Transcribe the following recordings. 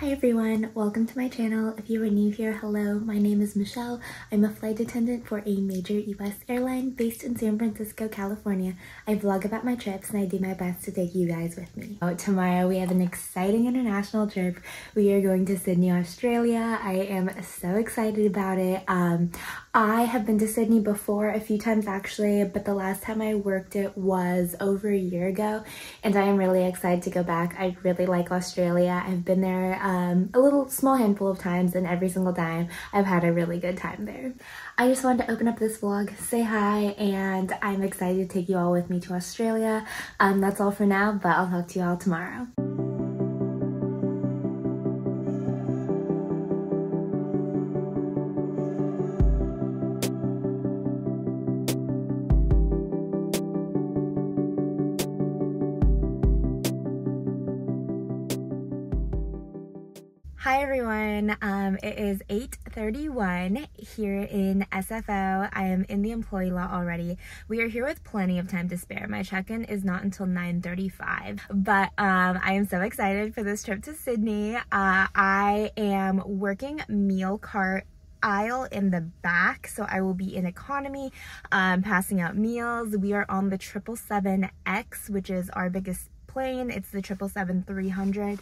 Hi everyone, welcome to my channel. If you are new here, hello, my name is Michelle. I'm a flight attendant for a major US airline based in San Francisco, California. I vlog about my trips and I do my best to take you guys with me. Tomorrow we have an exciting international trip. We are going to Sydney, Australia. I am so excited about it. I have been to Sydney before a few times actually, but the last time I worked it was over a year ago and I am really excited to go back. I really like Australia. I've been there a little small handful of times and every single time I've had a really good time there. I just wanted to open up this vlog, say hi, and I'm excited to take you all with me to Australia. That's all for now, but I'll talk to you all tomorrow. Hi everyone, it is 8:31 here in SFO. I am in the employee lot already. We are here with plenty of time to spare. My check-in is not until 9:35, but I am so excited for this trip to Sydney. I am working meal cart aisle in the back, so I will be in economy passing out meals. We are on the 777X, which is our biggest plane. It's the 777-300.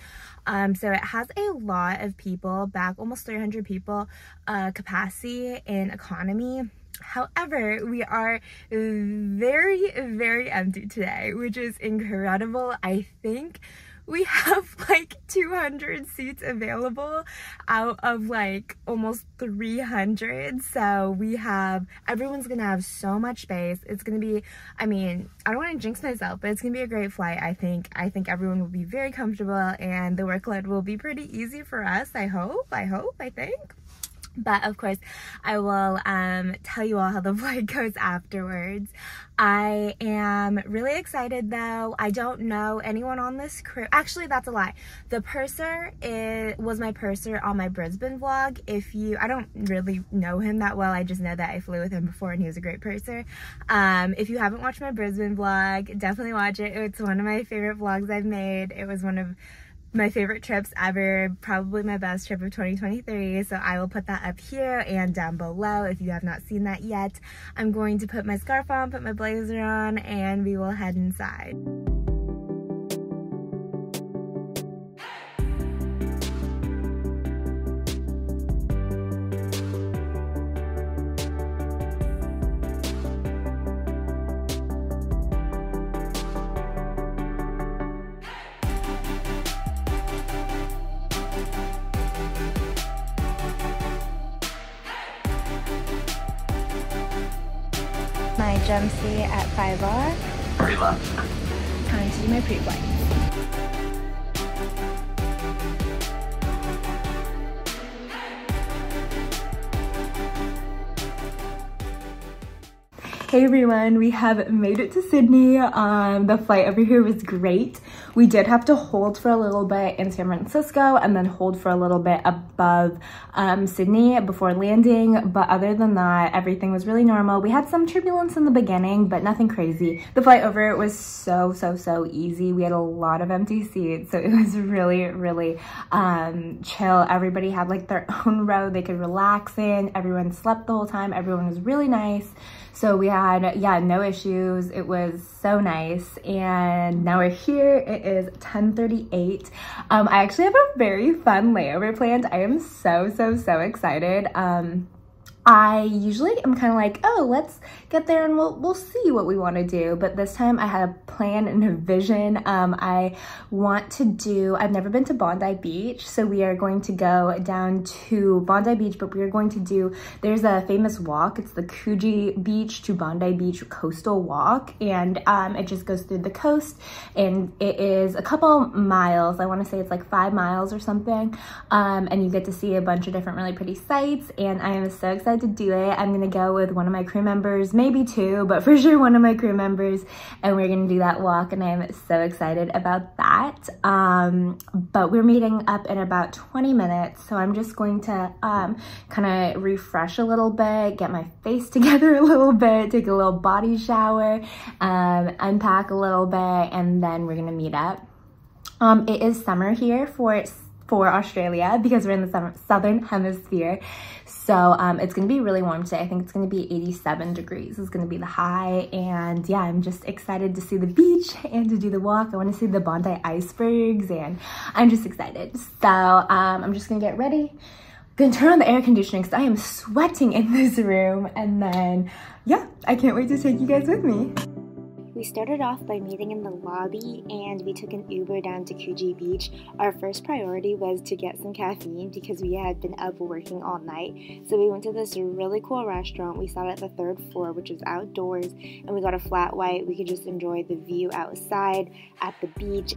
So it has a lot of people back, almost 300 people capacity in economy. However, we are very, very empty today, which is incredible. I think we have like 200 seats available out of like almost 300, so we have, everyone's gonna have so much space. It's gonna be, I mean, I don't want to jinx myself, but it's gonna be a great flight. I think everyone will be very comfortable and the workload will be pretty easy for us. I think. But of course, I will tell you all how the vlog goes afterwards. I am really excited though. I don't know anyone on this crew. Actually, that's a lie. The purser was my purser on my Brisbane vlog. I don't really know him that well. I just know that I flew with him before and he was a great purser. If you haven't watched my Brisbane vlog, definitely watch it. It's one of my favorite vlogs I've made. It was one of my favorite trips ever, probably my best trip of 2023, so I will put that up here and down below if you have not seen that yet. I'm going to put my scarf on, put my blazer on, and we will head inside. My jump seat at 5R. Pre left. Time to do my pre-flight. Hey everyone, we have made it to Sydney. The flight over here was great. We did have to hold for a little bit in San Francisco and then hold for a little bit above Sydney before landing, but other than that, everything was really normal. We had some turbulence in the beginning, but nothing crazy. The flight over it was so easy. We had a lot of empty seats, so it was really chill. Everybody had like their own row they could relax in. Everyone slept the whole time. Everyone was really nice. So we had, yeah, no issues. It was so nice. And now we're here. It is 10:38. I actually have a very fun layover planned. I am so excited. I usually am kind of like, oh, let's get there and we'll see what we want to do. But this time I had a plan and a vision. I want to do, I've never been to Bondi Beach, so we are going to go down to Bondi Beach, but we are going to do, there's a famous walk. It's the Coogee Beach to Bondi Beach coastal walk. And it just goes through the coast and it is a couple miles. I want to say it's like 5 miles or something. And you get to see a bunch of different really pretty sights. And I am so excited to do it. I'm gonna go with one of my crew members, maybe two, but for sure one of my crew members, and we're gonna do that walk and I'm so excited about that. But we're meeting up in about 20 minutes, so I'm just going to kind of refresh a little bit, get my face together a little bit, take a little body shower, unpack a little bit, and then we're gonna meet up. It is summer here for for Australia because we're in the southern hemisphere. So it's gonna be really warm today. I think it's gonna be 87 degrees is gonna be the high. And yeah, I'm just excited to see the beach and to do the walk. I want to see the Bondi icebergs and I'm just excited. So I'm just gonna get ready. I'm gonna turn on the air conditioning because I am sweating in this room. And then yeah, I can't wait to take you guys with me. We started off by meeting in the lobby and we took an Uber down to Coogee Beach. Our first priority was to get some caffeine because we had been up working all night. So we went to this really cool restaurant. We sat at the third floor, which was outdoors, and we got a flat white. We could just enjoy the view outside at the beach.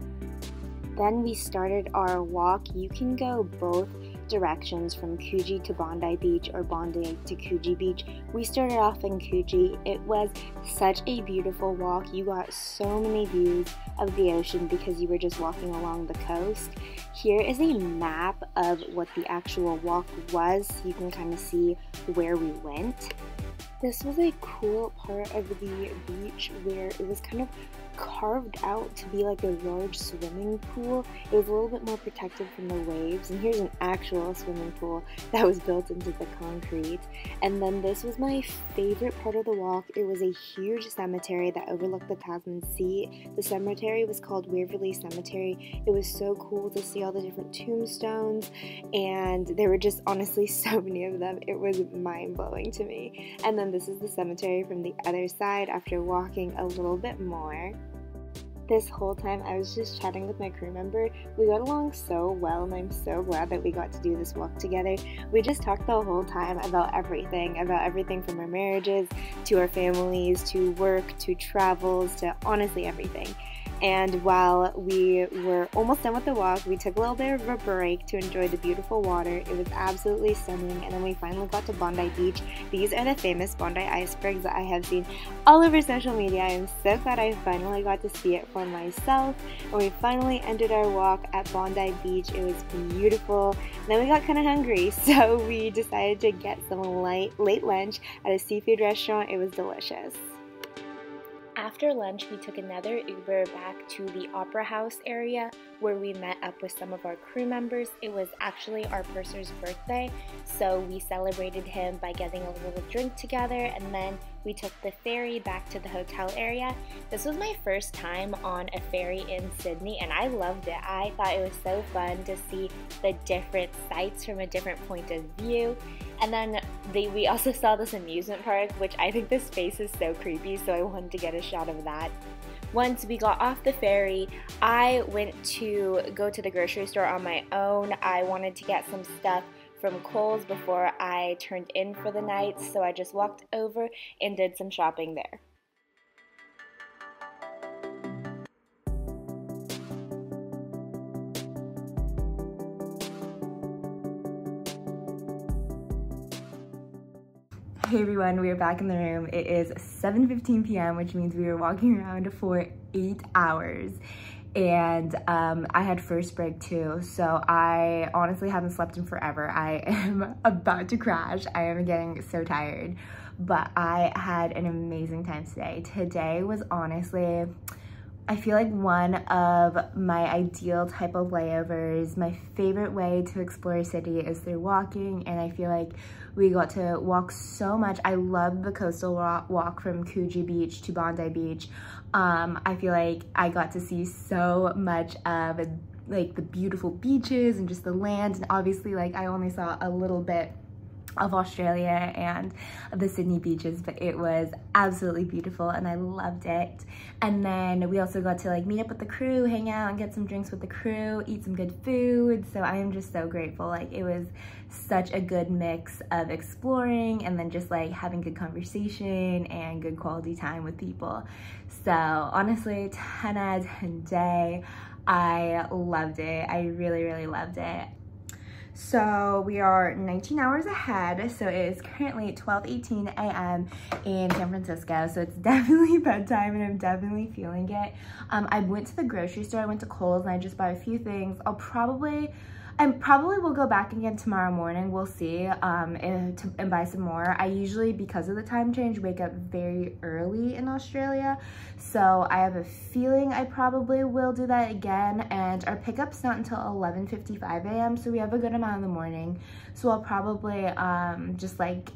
Then we started our walk. You can go both directions from Coogee to Bondi Beach or Bondi to Coogee Beach. We started off in Coogee. It was such a beautiful walk. You got so many views of the ocean because you were just walking along the coast. Here is a map of what the actual walk was. You can kind of see where we went. This was a cool part of the beach where it was kind of carved out to be like a large swimming pool. It was a little bit more protected from the waves, and here's an actual swimming pool that was built into the concrete. And then this was my favorite part of the walk. It was a huge cemetery that overlooked the Tasman Sea. The cemetery was called Waverley Cemetery. It was so cool to see all the different tombstones, and there were just honestly so many of them. It was mind-blowing to me. And then this is the cemetery from the other side after walking a little bit more. This whole time I was just chatting with my crew member. We got along so well and I'm so glad that we got to do this walk together. We just talked the whole time about everything from our marriages to our families to work to travels to honestly everything. And while we were almost done with the walk, we took a little bit of a break to enjoy the beautiful water. It was absolutely stunning. And then we finally got to Bondi Beach. These are the famous Bondi icebergs that I have seen all over social media. I am so glad I finally got to see it for myself. And we finally ended our walk at Bondi Beach. It was beautiful. And then we got kind of hungry, so we decided to get some late lunch at a seafood restaurant. It was delicious. After lunch, we took another Uber back to the Opera House area where we met up with some of our crew members. It was actually our purser's birthday, so we celebrated him by getting a little drink together, and then we took the ferry back to the hotel area. This was my first time on a ferry in Sydney, and I loved it. I thought it was so fun to see the different sights from a different point of view. And then we also saw this amusement park, which I think this space is so creepy, so I wanted to get a shot of that. Once we got off the ferry, I went to go to the grocery store on my own. I wanted to get some stuff from Coles before I turned in for the night, so I just walked over and did some shopping there. Hey everyone, we are back in the room. It is 7:15 p.m., which means we were walking around for 8 hours. And I had first break too, so I honestly haven't slept in forever. I am about to crash. I am getting so tired, but I had an amazing time today. Today was honestly, I feel like one of my ideal type of layovers. My favorite way to explore a city is through walking, and I feel like we got to walk so much. I love the coastal walk from Coogee Beach to Bondi Beach. I feel like I got to see so much of like the beautiful beaches and just the land, and obviously like I only saw a little bit of Australia and the Sydney beaches, but it was absolutely beautiful and I loved it. And then we also got to like meet up with the crew, hang out and get some drinks with the crew, eat some good food. So I am just so grateful. Like it was such a good mix of exploring and then just like having good conversation and good quality time with people. So honestly, 10 out of 10 day. I loved it. I really, really loved it. So we are 19 hours ahead, so it is currently 12:18 a.m. in San Francisco, so it's definitely bedtime and I'm definitely feeling it. I went to the grocery store, I went to Coles, and I just bought a few things. I'll probably and probably will go back again tomorrow morning. We'll see, and buy some more. I usually, because of the time change, wake up very early in Australia, so I have a feeling I probably will do that again. And our pickup's not until 11:55 a.m. so we have a good amount in the morning, so I'll probably just like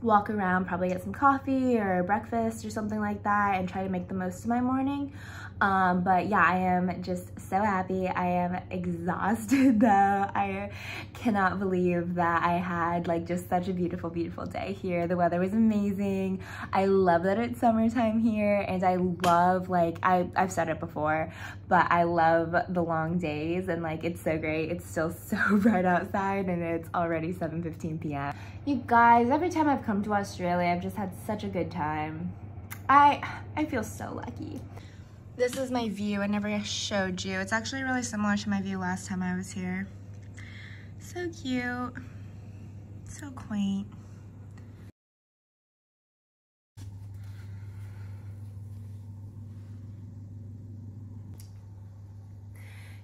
walk around, probably get some coffee or breakfast or something like that, and try to make the most of my morning. But yeah, I am just so happy. I am exhausted though. I cannot believe that I had like just such a beautiful, beautiful day here. The weather was amazing. I love that it's summertime here, and I love, like, I've said it before, but I love the long days, and like, it's so great. It's still so bright outside, and it's already 7:15 p.m. You guys, every time I've come to Australia, I've just had such a good time. I feel so lucky. This is my view. I never showed you. It's actually really similar to my view last time I was here. So cute. So quaint.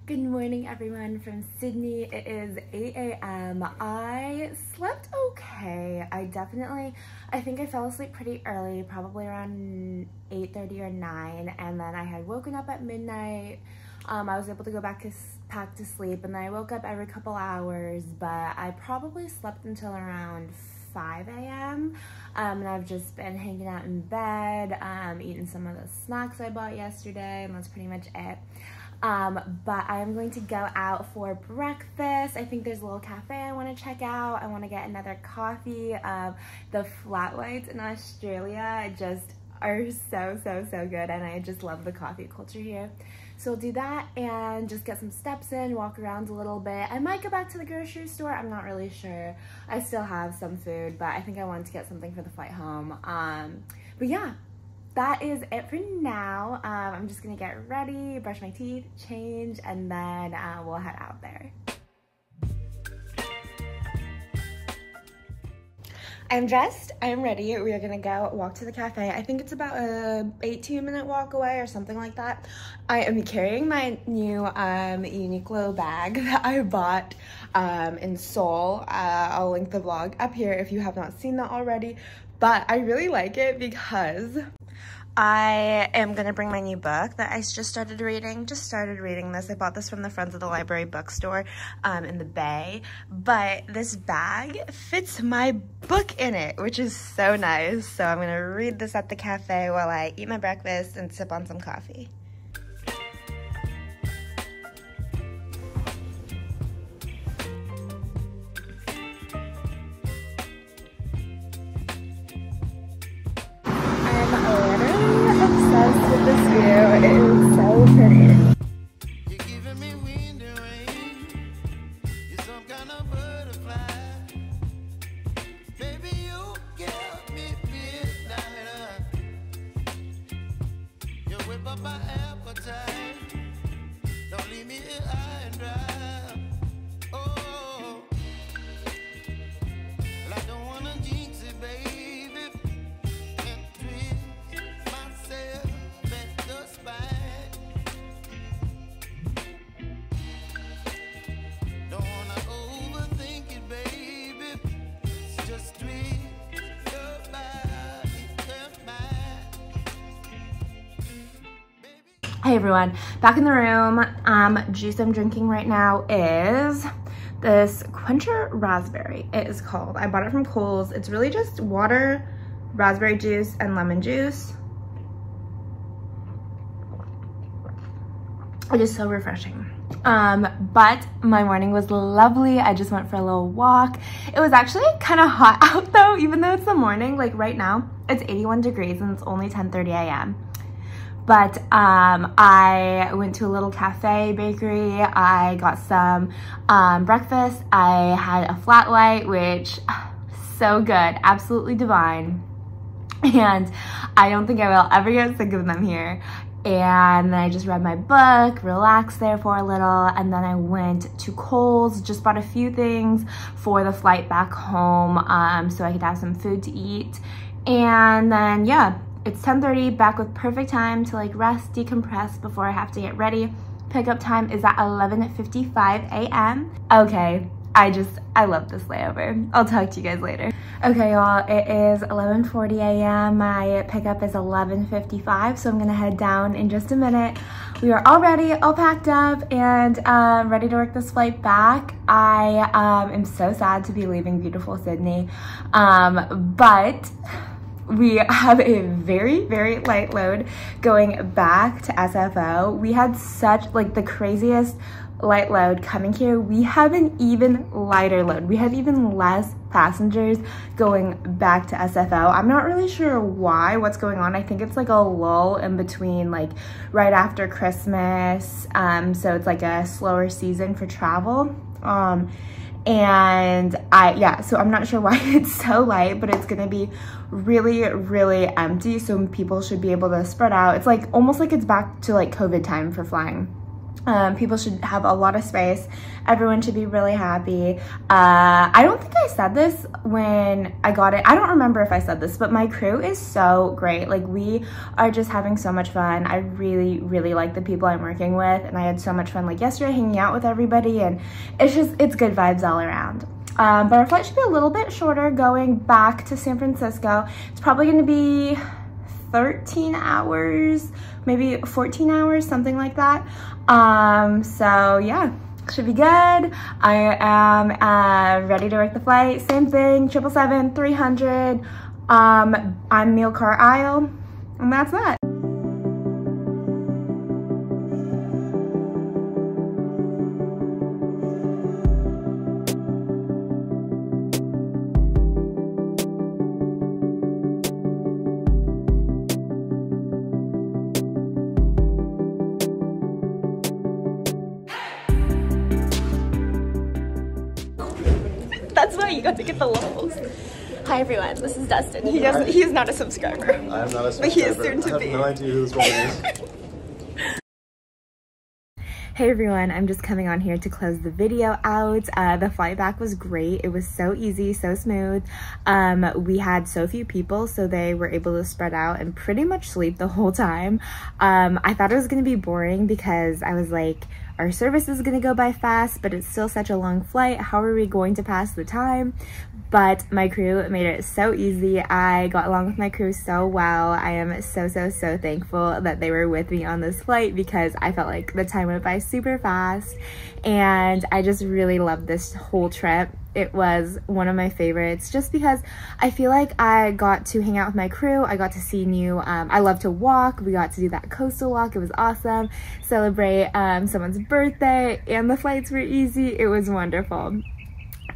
Good morning, everyone, from Sydney. It is 8 a.m. I slept okay. I think I fell asleep pretty early, probably around 8:30 or 9, and then I had woken up at midnight. I was able to go back to sleep, and then I woke up every couple hours, but I probably slept until around 5 a.m. And I've just been hanging out in bed, eating some of the snacks I bought yesterday, and that's pretty much it. But I'm going to go out for breakfast. I think there's a little cafe I want to check out. I want to get another coffee. The flat whites in Australia just are so good, and I just love the coffee culture here. So I'll do that and just get some steps in, walk around a little bit. I might go back to the grocery store. I'm not really sure. I still have some food, but I think I wanted to get something for the flight home. But yeah, that is it for now. I'm just gonna get ready, brush my teeth, change, and then we'll head out there. I'm dressed, I'm ready. We are gonna go walk to the cafe. I think it's about a 18-minute walk away or something like that. I am carrying my new Uniqlo bag that I bought in Seoul. I'll link the vlog up here if you have not seen that already, but I really like it because I am gonna bring my new book that I just started reading. I bought this from the Friends of the Library bookstore in the Bay, but this bag fits my book in it, which is so nice. So I'm gonna read this at the cafe while I eat my breakfast and sip on some coffee. Hey everyone, back in the room. Juice I'm drinking right now is this Quencher Raspberry, it is called. I bought it from Coles. It's really just water, raspberry juice, and lemon juice. It is so refreshing. But my morning was lovely. I just went for a little walk. It was actually kind of hot out though, even though it's the morning. Like right now, it's 81 degrees and it's only 10:30 a.m. But I went to a little cafe bakery. I got some breakfast. I had a flat white, which so good, absolutely divine. And I don't think I will ever get sick of them here. And then I just read my book, relaxed there for a little, and then I went to Coles, just bought a few things for the flight back home so I could have some food to eat. And then, yeah. It's 10:30, back with perfect time to like rest, decompress before I have to get ready, pickup time is at 11:55 a.m. Okay, I love this layover. I'll talk to you guys later. Okay, y'all, it is 11:40 a.m. My pickup is 11:55, so I'm gonna head down in just a minute. We are all ready, all packed up, and ready to work this flight back. I am so sad to be leaving beautiful Sydney, but we have a very, very light load going back to SFO. We had such, like, the craziest light load coming here. We have an even lighter load. We have even less passengers going back to SFO. I'm not really sure what's going on. I think it's like a lull in between, like right after Christmas. So it's like a slower season for travel. So I'm not sure why it's so light, but it's gonna be really, really empty. So people should be able to spread out. It's like almost like it's back to like COVID time for flying. People should have a lot of space. Everyone should be really happy. I don't think I said this when I got it. I don't remember if I said this, but my crew is so great. Like, we are just having so much fun. I really, really like the people I'm working with, and I had so much fun like yesterday hanging out with everybody, and it's good vibes all around. But our flight should be a little bit shorter going back to San Francisco. It's probably going to be 13 hours, maybe 14 hours, something like that. So yeah, should be good. I am ready to work the flight. Same thing, 777-300. I'm Meal Car Aisle, and that's that. That's why you got to get the levels. Hi everyone, this is Dustin. He is not a subscriber. I am not a subscriber. But he is soon to be. I have no idea who this woman is. Hey everyone, I'm just coming on here to close the video out. The flight back was great. It was so easy, so smooth. We had so few people, so they were able to spread out and pretty much sleep the whole time. I thought it was gonna be boring because I was like, our service is gonna go by fast, but it's still such a long flight. How are we going to pass the time? But my crew made it so easy. I got along with my crew so well. I am so, so, so thankful that they were with me on this flight because I felt like the time went by super fast, and I just really loved this whole trip. It was one of my favorites just because I feel like I got to hang out with my crew. I got to see new, I love to walk. We got to do that coastal walk. It was awesome. Celebrate someone's birthday, and the flights were easy. It was wonderful.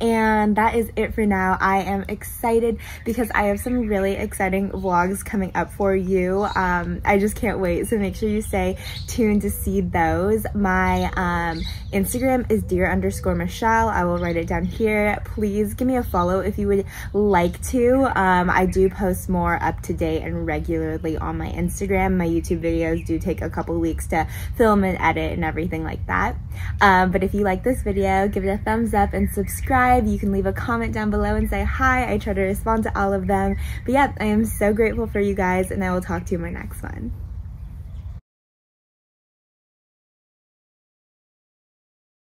And that is it for now. I am excited because I have some really exciting vlogs coming up for you. I just can't wait, so make sure you stay tuned to see those. My Instagram is dear_Michelle. I will write it down here. Please give me a follow if you would like to. I do post more up to date and regularly on my Instagram. My YouTube videos do take a couple weeks to film and edit and everything like that. But if you like this video, give it a thumbs up and subscribe. You can leave a comment down below and say hi. I try to respond to all of them. But yeah, I am so grateful for you guys, and I will talk to you in my next one.